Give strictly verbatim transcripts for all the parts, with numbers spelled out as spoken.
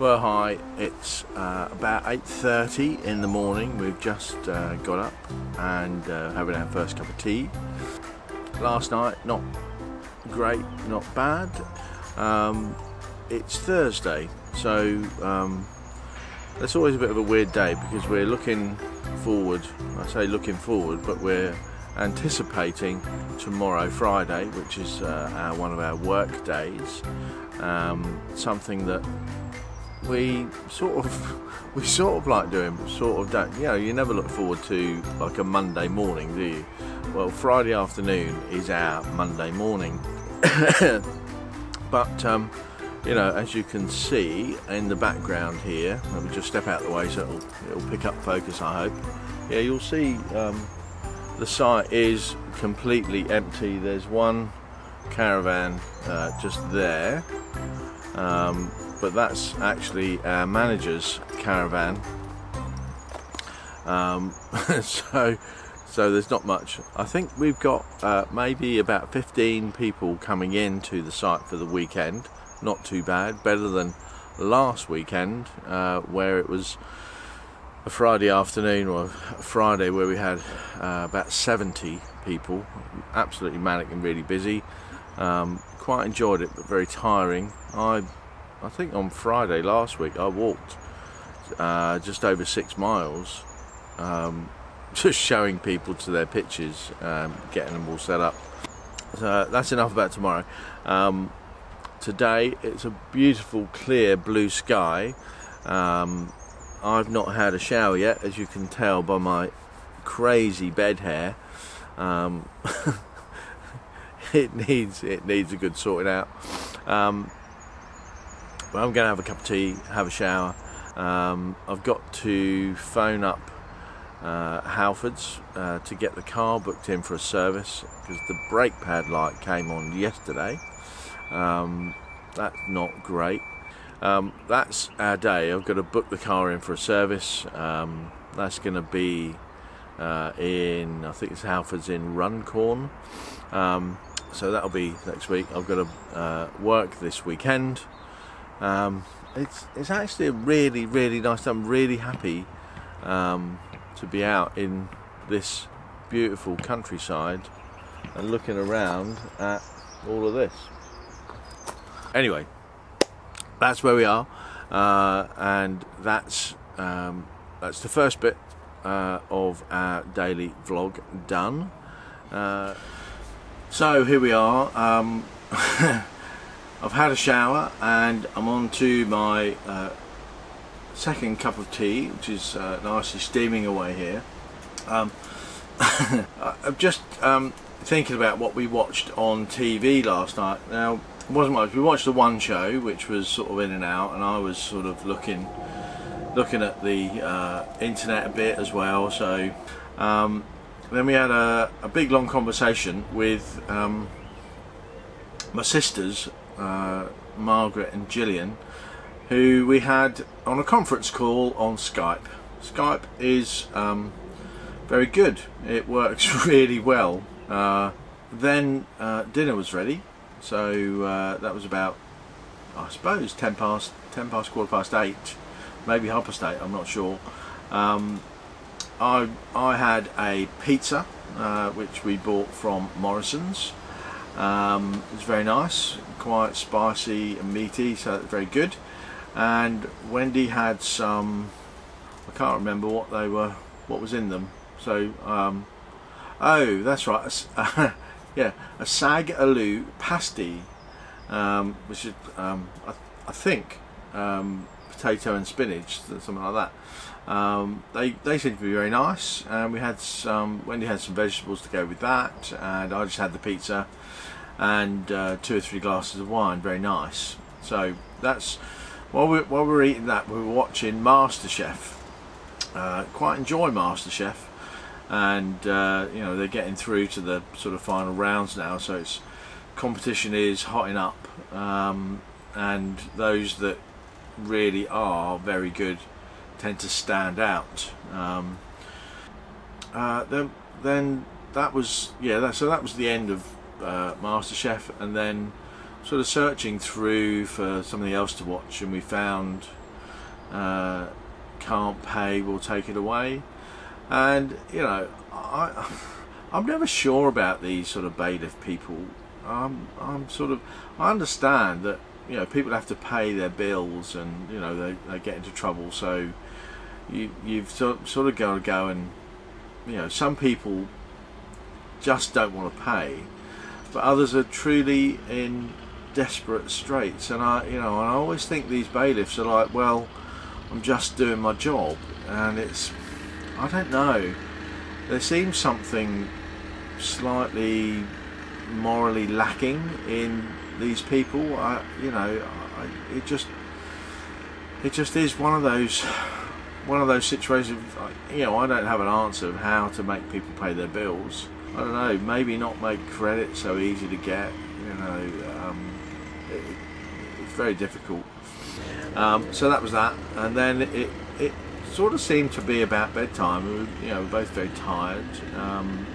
Well, hi, it's uh, about eight thirty in the morning. We've just uh, got up and uh, having our first cup of tea. Last night, not great, not bad. Um, it's Thursday, so um, that's always a bit of a weird day because we're looking forward, I say looking forward, but we're anticipating tomorrow, Friday, which is uh, our, one of our work days, um, something that we sort of, we sort of like doing, but sort of don't. You know, you never look forward to like a Monday morning, do you? Well, Friday afternoon is our Monday morning. But, um, you know, as you can see in the background here, let me just step out of the way so it'll, it'll pick up focus, I hope. Yeah, you'll see um, the site is completely empty. There's one caravan uh, just there. Um, But that's actually our manager's caravan, um, so so there's not much. I think we've got uh, maybe about fifteen people coming in to the site for the weekend. Not too bad, better than last weekend uh, where it was a Friday afternoon or a Friday where we had uh, about seventy people. Absolutely manic and really busy. Um, quite enjoyed it, but very tiring. I I think on Friday last week I walked uh, just over six miles um, just showing people to their pitches, um, getting them all set up. So that's enough about tomorrow. Um, today it's a beautiful clear blue sky. Um, I've not had a shower yet, as you can tell by my crazy bed hair. Um, it needs it needs a good sorting out. Um, Well, I'm going to have a cup of tea, have a shower. Um, I've got to phone up uh, Halfords uh, to get the car booked in for a service because the brake pad light came on yesterday. Um, that's not great. Um, that's our day. I've got to book the car in for a service. Um, that's going to be uh, in, I think it's Halfords in Runcorn. Um, so that'll be next week. I've got to uh, work this weekend. Um, it's it's actually a really really nice day. I'm really happy um, to be out in this beautiful countryside and looking around at all of this. Anyway, that's where we are, uh, and that's um, that's the first bit uh, of our daily vlog done. Uh, so here we are. Um, I've had a shower and I'm on to my uh, second cup of tea, which is uh, nicely steaming away here. Um, I'm just um, thinking about what we watched on T V last night. Now, it wasn't much. We watched the one show, which was sort of in and out, and I was sort of looking, looking at the uh, internet a bit as well. So um, then we had a, a big long conversation with um, my sisters. Uh, Margaret and Gillian, who we had on a conference call on Skype. Skype is um, very good. It works really well. Uh, then uh, dinner was ready, so uh, that was about, I suppose, ten past, ten past quarter past eight, maybe half past eight. I'm not sure. Um, I I had a pizza uh, which we bought from Morrison's. Um, it's very nice, quite spicy and meaty, so very good. And Wendy had some, I can't remember what they were, what was in them. So, um, oh, that's right, a, yeah, a sag aloo pasty, um, which is, um, I, I think, um, potato and spinach, something like that. Um, they they seem to be very nice, and we had some. Wendy had some vegetables to go with that, and I just had the pizza and uh, two or three glasses of wine. Very nice. So that's while we while we're eating that, we were watching MasterChef. Uh, quite enjoy MasterChef, and uh, you know, they're getting through to the sort of final rounds now. So it's competition is hotting up, um, and those that really are very good tend to stand out. Um, uh, then, then that was yeah. That, so that was the end of uh, MasterChef, and then sort of searching through for something else to watch, and we found uh, Can't Pay Will Take It Away. And you know, I, I'm never sure about these sort of bailiff people. I'm, I'm sort of, I understand that, you know, people have to pay their bills and, you know, they, they get into trouble, so you, you've sort, sort of got to go and, you know, some people just don't want to pay, but others are truly in desperate straits. And I, you know, I always think these bailiffs are like, well, I'm just doing my job, and it's, I don't know, there seems something slightly morally lacking in these people. I, you know, I, it just, it just is one of those, one of those situations. You know, I don't have an answer of how to make people pay their bills. I don't know, maybe not make credit so easy to get. You know, um, it, it's very difficult. Um, so that was that, and then it, it sort of seemed to be about bedtime. We were, you know, we were both very tired. Um,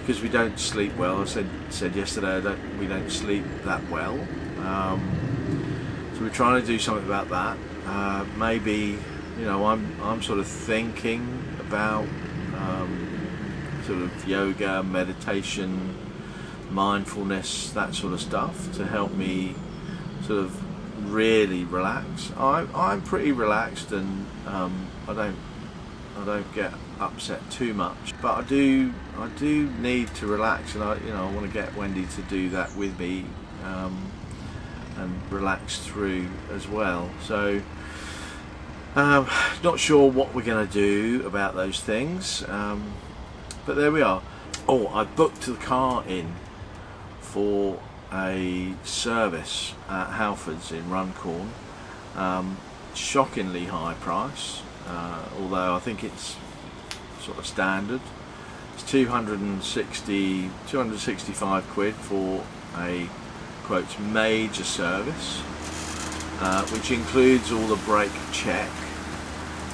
Because we don't sleep well, I said said yesterday. I don't, we don't sleep that well, um, so we're trying to do something about that. Uh, maybe, you know, I'm I'm sort of thinking about um, sort of yoga, meditation, mindfulness, that sort of stuff to help me sort of really relax. I, I'm pretty relaxed, and um, I don't I don't get upset too much, but I do I do need to relax, and I you know I want to get Wendy to do that with me, um, and relax through as well. So um, not sure what we're going to do about those things, um, but there we are. Oh, I booked the car in for a service at Halfords in Runcorn, um, shockingly high price, uh, although I think it's sort of standard. It's two hundred sixty, two hundred sixty-five quid for a quotes major service, uh, which includes all the brake check,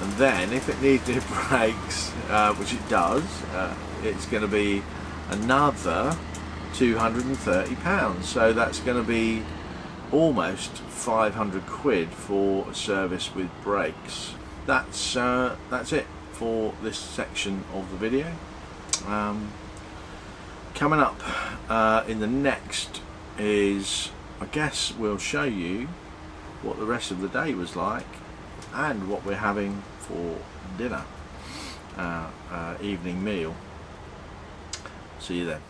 and then if it needed brakes, uh, which it does, uh, it's going to be another two hundred and thirty pounds. So that's going to be almost five hundred quid for a service with brakes. That's uh, that's it for this section of the video. Um, coming up uh, in the next is, I guess we'll show you what the rest of the day was like and what we're having for dinner, uh, uh, evening meal. See you then.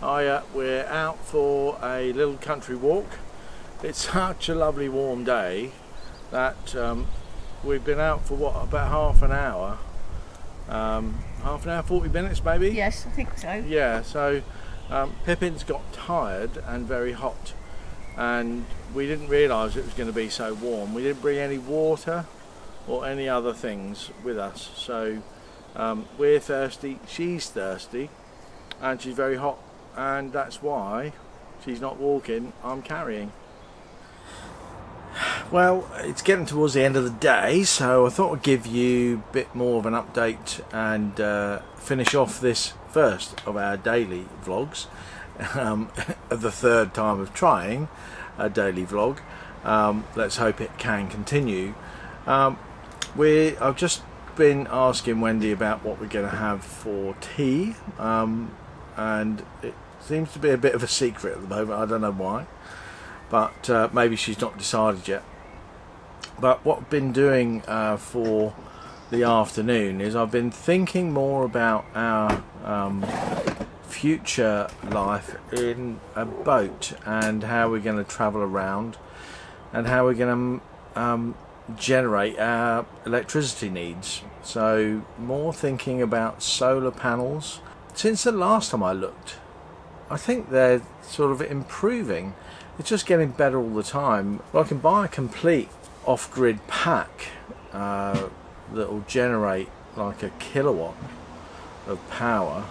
Hiya, we're out for a little country walk. It's such a lovely warm day that um, we've been out for what, about half an hour. Um, half an hour, forty minutes maybe? Yes, I think so. Yeah, so um, Pippin's got tired and very hot, and we didn't realise it was going to be so warm. We didn't bring any water or any other things with us, so um, we're thirsty, she's thirsty, and she's very hot, and that's why she's not walking, I'm carrying. Well, it's getting towards the end of the day, so I thought I'd give you a bit more of an update and uh, finish off this first of our daily vlogs, um, the third time of trying a daily vlog. Um, let's hope it can continue. Um, we I've just been asking Wendy about what we're going to have for tea, um, and it seems to be a bit of a secret at the moment. I don't know why, but uh, maybe she's not decided yet. But what I've been doing uh, for the afternoon is I've been thinking more about our um, future life in a boat, and how we're going to travel around, and how we're going to um, generate our electricity needs. So more thinking about solar panels. Since the last time I looked, I think they're sort of improving. It's just getting better all the time. Well, I can buy a complete off-grid pack uh, that will generate like a kilowatt of power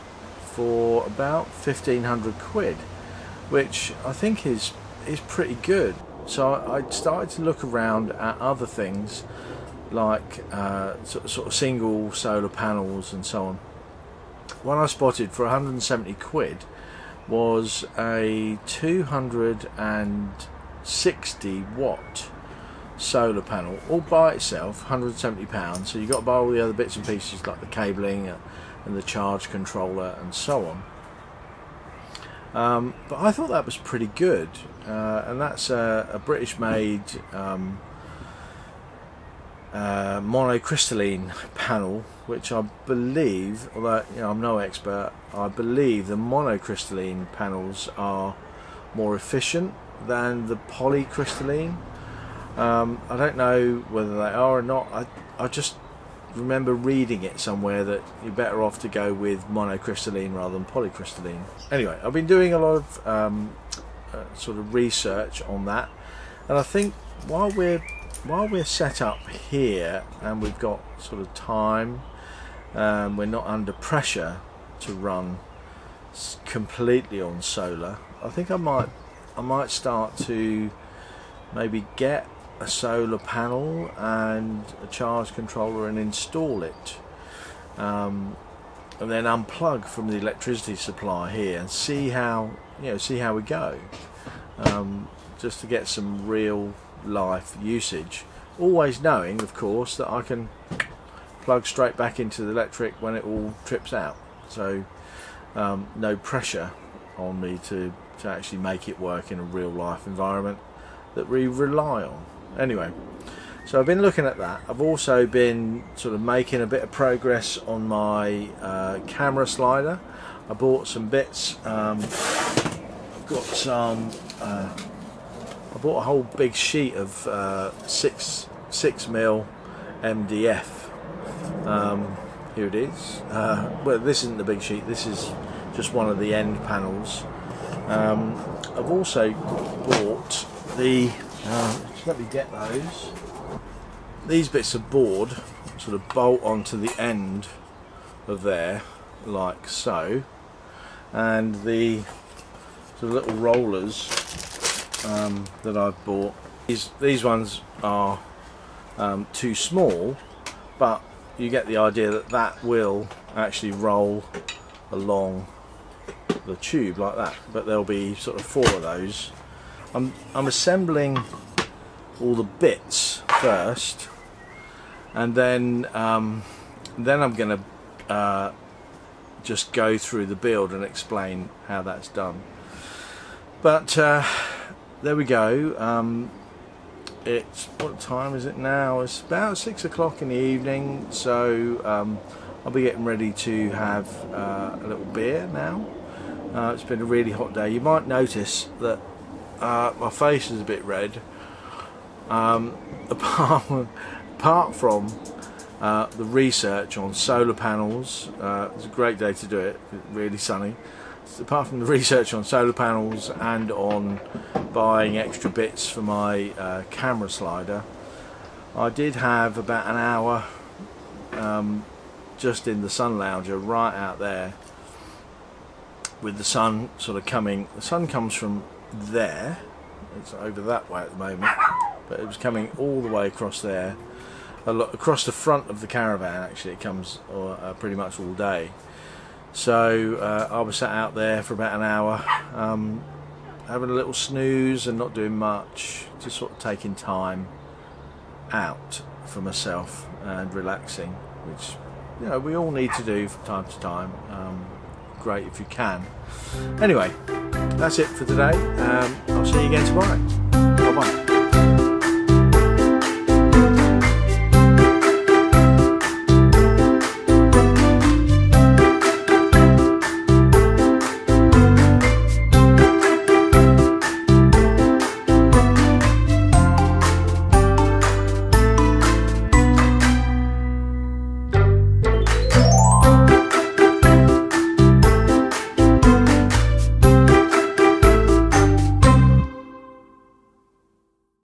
for about fifteen hundred quid, which I think is is pretty good. So I started to look around at other things like uh, sort of single solar panels and so on. One I spotted for one hundred and seventy quid was a two hundred and sixty watt solar panel all by itself, one hundred and seventy pounds, so you've got to buy all the other bits and pieces like the cabling and the charge controller and so on. Um, but I thought that was pretty good, uh, and that's a, a British made um, uh, monocrystalline panel, which I believe, although you know, I'm no expert, I believe the monocrystalline panels are more efficient than the polycrystalline. Um, I don't know whether they are or not. I, I just remember reading it somewhere that you're better off to go with monocrystalline rather than polycrystalline. Anyway, I've been doing a lot of um, uh, sort of research on that, and I think while we're while we're set up here and we've got sort of time, um, we're not under pressure to run completely on solar. I think I might I might start to maybe get a solar panel and a charge controller and install it, um, and then unplug from the electricity supply here and see how you know see how we go, um, just to get some real life usage, always knowing of course that I can plug straight back into the electric when it all trips out, so um, no pressure on me to, to actually make it work in a real life environment that we rely on. Anyway, so I've been looking at that. I've also been sort of making a bit of progress on my uh, camera slider. I bought some bits. Um, I've got some. Uh, I bought a whole big sheet of uh, six six mil M D F. Um, here it is. Uh, well, this isn't the big sheet. This is just one of the end panels. Um, I've also bought the. Uh, Let me get those. These bits of board sort of bolt onto the end of there, like so, and the sort of little rollers um, that I've bought. These these ones are um, too small, but you get the idea that that will actually roll along the tube like that. But there'll be sort of four of those. I'm I'm assembling all the bits first, and then um, then I'm going to uh, just go through the build and explain how that's done. But uh, there we go. Um, it's, what time is it now? It's about six o'clock in the evening, so um, I'll be getting ready to have uh, a little beer now. Uh, it's been a really hot day. You might notice that uh, my face is a bit red. Um, apart, apart from uh, the research on solar panels, uh, it's a great day to do it, really sunny. So apart from the research on solar panels and on buying extra bits for my uh, camera slider, I did have about an hour um, just in the sun lounger right out there with the sun sort of coming. The sun comes from there, it's over that way at the moment. But it was coming all the way across there, a lot, across the front of the caravan. Actually, it comes uh, pretty much all day. So uh, I was sat out there for about an hour, um, having a little snooze and not doing much, just sort of taking time out for myself and relaxing, which you know we all need to do from time to time. Um, great if you can. Anyway, that's it for today. Um, I'll see you again tomorrow.